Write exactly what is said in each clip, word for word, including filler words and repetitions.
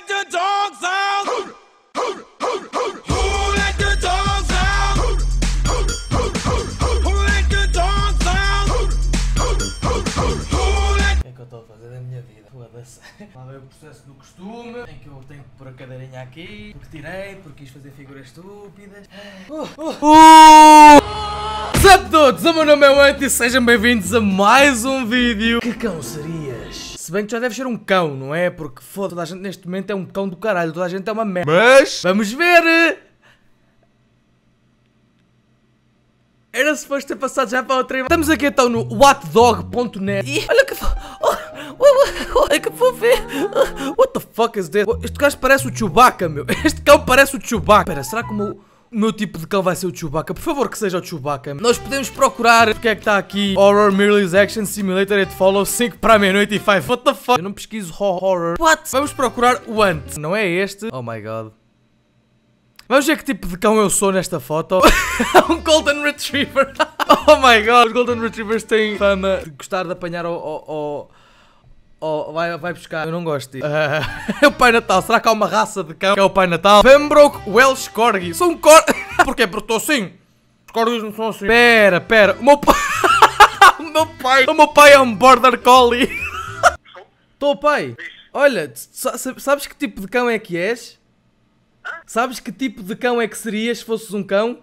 let the dogs out? Who, who, who, who, who let the dogs out? Who, who, who, who, who let the dogs out? Who, who, who, who, who let... O que é que eu estou a fazer da minha vida? Foda-se. Lá vem o processo do costume, em que eu tenho que pôr a cadeirinha aqui, porque tirei, porque quis fazer figuras estúpidas. Uh, uh, uh. Olá a todos, o meu nome é Wett e sejam bem-vindos a mais um vídeo. Que cão serias? Se bem que já deve ser um cão, não é? Porque foda, toda a gente neste momento é um cão do caralho, toda a gente é uma merda. Mas vamos ver! Era suposto ter passado já para outra imagem. Estamos aqui então no what dog ponto net e olha que fo... Olha que fofo é. What the fuck is this? Este gajo parece o Chewbacca, meu. Este cão parece o Chewbacca. Espera, será que o meu... O meu tipo de cão vai ser o Chewbacca? Por favor, que seja o Chewbacca. Nós podemos procurar o que é que está aqui. Horror, Mirrorless Action, Simulator, It Follows, cinco para a meia-noite e cinco. What the fuck? Eu não pesquiso horror. What? Vamos procurar o Ant. Não é este? Oh my god. Vamos ver que tipo de cão eu sou nesta foto. Um Golden Retriever. Oh my god. Os Golden Retrievers têm fama de gostar de apanhar o... o, o... Oh, vai, vai buscar, eu não gosto disso. Uh, é o Pai Natal, será que há uma raça de cão que é o Pai Natal? Pembroke Welsh Corgi. Sou um cor... Porquê? Porque estou assim. Os corgis não são assim. Pera, pera. O meu pai... o, meu pai... o meu pai é um Border Collie. Estou, pai. Olha, sabes que tipo de cão é que és? Sabes que tipo de cão é que serias se fosses um cão?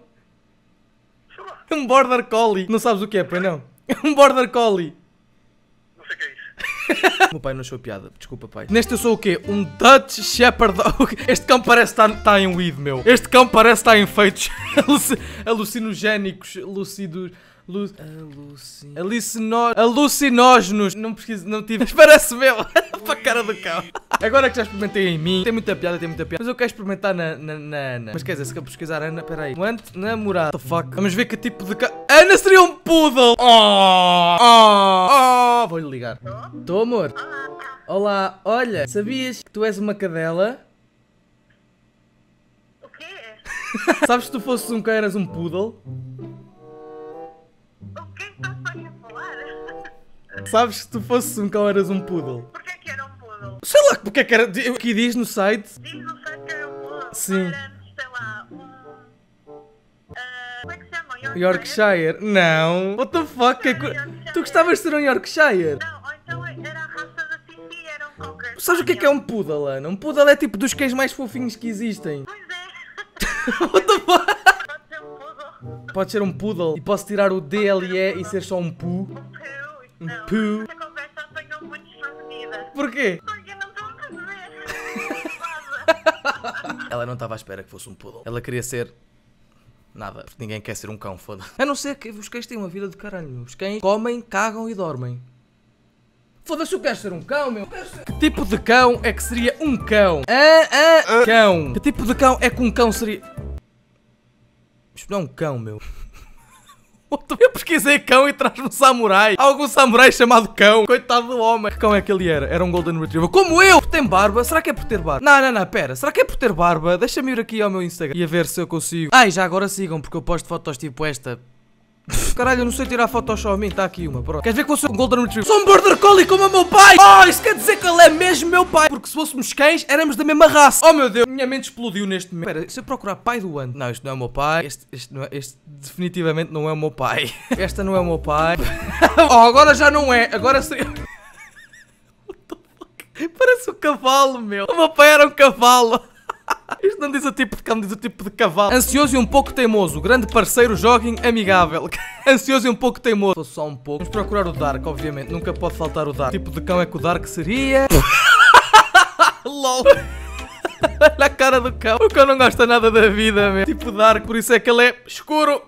Um Border Collie. Não sabes o que é, pai, não? Um Border Collie. Meu pai não achou piada, desculpa pai. Neste eu sou o quê? Um Dutch Shepherd Dog. Este cão parece estar tá em weed, meu. Este cão parece estar tá em feitos alucinogénicos, lucidos, lu, alucinó, alucinógenos. Não pesquiso, não tive. Mas parece meu. Para a cara do cão. Agora que já experimentei em mim. Tem muita piada, tem muita piada. Mas eu quero experimentar na, na, na Ana. Mas quer dizer, se eu pesquisar Ana, peraí. Quanto namorado? What the fuck? Vamos ver que tipo de cão. Ana seria um poodle. Oh, oh, oh. Vou-lhe ligar. Tô, amor. Olá, olha, sabias que tu és uma cadela? O quê? Sabes que tu fosses um cão eras um poodle? O que é que estás a falar? Sabes que tu fosses um cão eras um poodle? Porquê que era um poodle? Sei lá, porque é que era... O que diz no site? Diz no site que era um poodle. Sim. Sei lá, um... Como é que se chama? Yorkshire? Yorkshire? Não. What the fuck? Que... Tu gostavas de ser um Yorkshire? Não. Era a raça da Fifi, era um cocker. Sabes o que é que é um poodle, Ana? Um poodle é tipo dos cães mais fofinhos que existem. Pois é. What the fuck? Pode ser um poodle. Pode ser um poodle. E posso tirar o D L E e ser só um poo. Um poo. Essa conversa apanhou muito desprevenida. Porquê? Porque não estou a fazer. Ela não estava à espera que fosse um poodle. Ela queria ser... Nada. Porque ninguém quer ser um cão, foda-se. A não ser que os cães têm uma vida de caralho. Os cães comem, cagam e dormem. Foda-se, eu quero ser um cão, meu. Que tipo de cão é que seria um cão? Ah, ah, ah. Cão. Que tipo de cão é que um cão seria... Isto não é um cão, meu. Eu pesquisei cão e traz-me um samurai. Há algum samurai chamado cão. Coitado do homem. Que cão é que ele era? Era um Golden Retriever. Como eu! Tem barba? Será que é por ter barba? Não, não, não, pera. Será que é por ter barba? Deixa-me ir aqui ao meu Instagram e a ver se eu consigo. Ah, e já agora sigam, porque eu posto fotos tipo esta. Caralho, eu não sei tirar fotos só a mim, tá aqui uma, pronto. Queres ver que eu sou um Golden Retriever? Sou um Border Collie como o meu pai! Oh, isso quer dizer que ele é mesmo meu pai! Porque se fôssemos cães, éramos da mesma raça! Oh meu Deus, minha mente explodiu neste momento. Espera, se eu procurar pai do ano... Não, isto não é o meu pai. Este, este, não é, este definitivamente não é o meu pai. Esta não é o meu pai. Oh, agora já não é, agora seria... Parece um cavalo, meu. O meu pai era um cavalo. Isto não diz o tipo de cão, diz o tipo de cavalo. Ansioso e um pouco teimoso. Grande parceiro, jogging, amigável. Ansioso e um pouco teimoso. Sou só um pouco. Vamos procurar o Dark, obviamente. Nunca pode faltar o Dark. Que tipo de cão é que o Dark seria? LOL. Olha a cara do cão. O cão não gosta nada da vida, meu. Tipo Dark, por isso é que ele é escuro.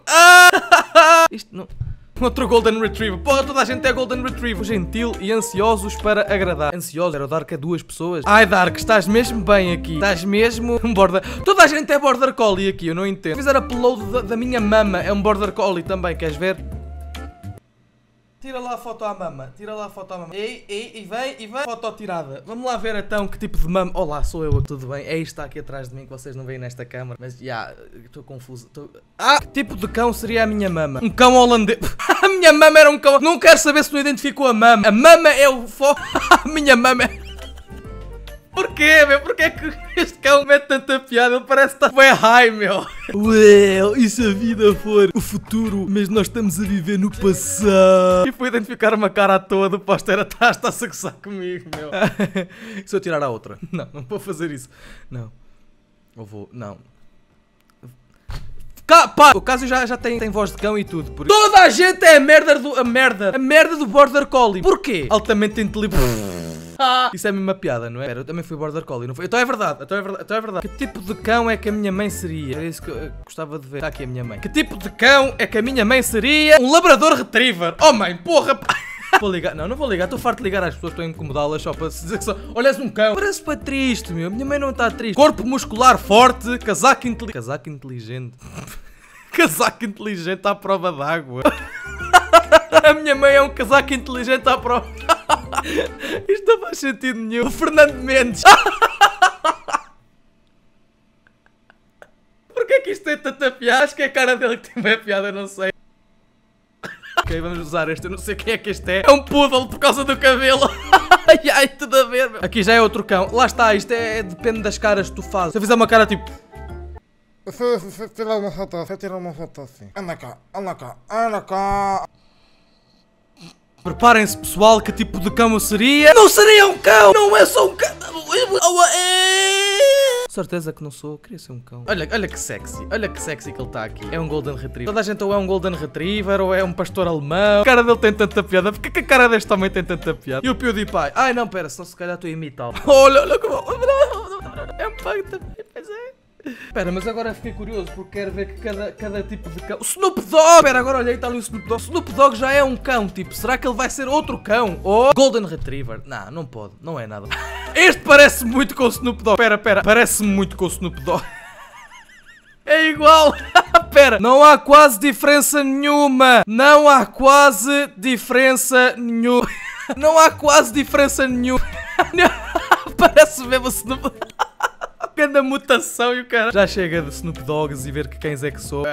Isto não... Outro Golden Retriever. Porra, toda a gente é Golden Retriever. Gentil e ansiosos para agradar. Ansioso? Era o Dark a duas pessoas. Ai, Dark, estás mesmo bem aqui. Estás mesmo um Border... Toda a gente é Border Collie aqui, eu não entendo. Fizer upload da, da minha mama. É um Border Collie também, queres ver? Tira lá a foto à mama. Tira lá a foto à mama. Ei, ei, e vem, e vem. Foto tirada. Vamos lá ver então que tipo de mama... Olá, sou eu, tudo bem? É isto que está aqui atrás de mim que vocês não veem nesta câmara. Mas, já, yeah, estou confuso. Tô... Ah! Que tipo de cão seria a minha mama? Um cão holandês... A minha mama era um cão... Não quero saber se não identificou a mama. A mama é o fo... A minha mama é... Por quê, meu? Por que este cão mete tanta piada? Ele parece que está bem high, meu. Well, e se a vida for o futuro, mas nós estamos a viver no passado? E fui identificar uma cara à toa do póster atrás, está-se a gozar comigo, meu. Se eu tirar a outra. Não, não vou fazer isso. Não. Eu vou, não. Cá, pá. O caso já, já tem, tem voz de cão e tudo. Por... Toda a gente é a merda do... A merda. A merda do Border Collie. Porquê? Altamente inteligente. Ah, isso é a mesma piada, não é? Pera, eu também fui Border Collie, não foi? Então é verdade, então é verdade, então é verdade. Que tipo de cão é que a minha mãe seria? Era isso que eu gostava de ver. Está aqui a minha mãe. Que tipo de cão é que a minha mãe seria? Um labrador retriever. Oh mãe, porra, pá. Vou ligar, não, não vou ligar, estou farto de ligar às pessoas, estou a incomodá-las só para se dizer que só... Olha, um cão, parece para triste, meu, a minha mãe não está triste. Corpo muscular forte, casaco inteligente. Casaco inteligente. Casaco inteligente à prova d'água. A minha mãe é um casaco inteligente à prova... Isto não faz sentido nenhum. O Fernando Mendes. Porquê que isto tem tanta piada? Acho que é a cara dele que tem bem a piada, eu não sei. Ok, vamos usar este, eu não sei quem é que este é. É um poodle por causa do cabelo. Ai, ai, tudo a ver, meu. Aqui já é outro cão. Lá está, isto é, é depende das caras que tu fazes. Se eu fizer uma cara tipo... Se eu tirar uma foto, se eu tirar uma foto assim. Anda cá, anda cá, anda cá. Preparem-se, pessoal, que tipo de cão eu seria? Não seria um cão! Não é só um cão! Certeza que não sou, eu queria ser um cão. Olha, olha que sexy, olha que sexy que ele está aqui. É um Golden Retriever. Toda a gente ou é um Golden Retriever ou é um pastor alemão. A cara dele tem tanta piada. Porquê que a cara deste também tem tanta piada? E o PewDiePie? Ai não, pera, senão se calhar estou a imitá-lo. Olha, olha como... É um pug também, pois é. Espera, mas agora fiquei curioso porque quero ver que cada, cada tipo de cão... O Snoop Dogg! Espera, agora olhei, está ali o Snoop Dogg. O Snoop Dogg já é um cão, tipo, será que ele vai ser outro cão? Ou Golden Retriever? Não, não pode, não é nada. Este parece muito com o Snoop Dogg. Espera, espera, parece muito com o Snoop Dogg. É igual. Espera, não há quase diferença nenhuma. Não há quase diferença nenhuma. Não há quase diferença nenhuma. Parece mesmo o Snoop Dogg. Da mutação e o cara. Já chega de Snoop Dogs e ver que quem é que sou.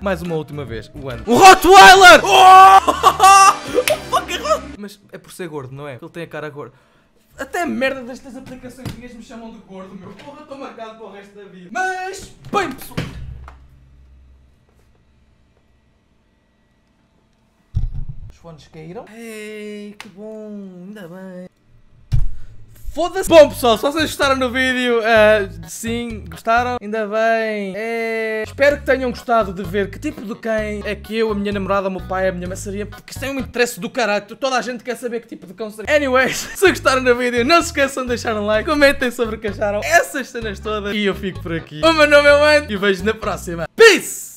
Mais uma última vez. O Andrew. O Rottweiler! Oh! Mas é por ser gordo, não é? Ele tem a cara gorda. Até a merda destas aplicações que me chamam de gordo, meu. Porra, estou marcado para o resto da vida. Mas, bem, pessoal. Os fones caíram. Ei, que bom. Ainda bem. Foda-se! Bom pessoal, se vocês gostaram do vídeo, uh, sim, gostaram? Ainda bem. É... Espero que tenham gostado de ver que tipo de quem é que eu, a minha namorada, o meu pai, a minha mãe seria, porque isso tem um interesse do caralho. Toda a gente quer saber que tipo de cão seria. Anyways, se gostaram do vídeo, não se esqueçam de deixar um like, comentem sobre o que acharam, essas cenas todas, e eu fico por aqui. O meu nome é o Ant e vejo na próxima. Peace!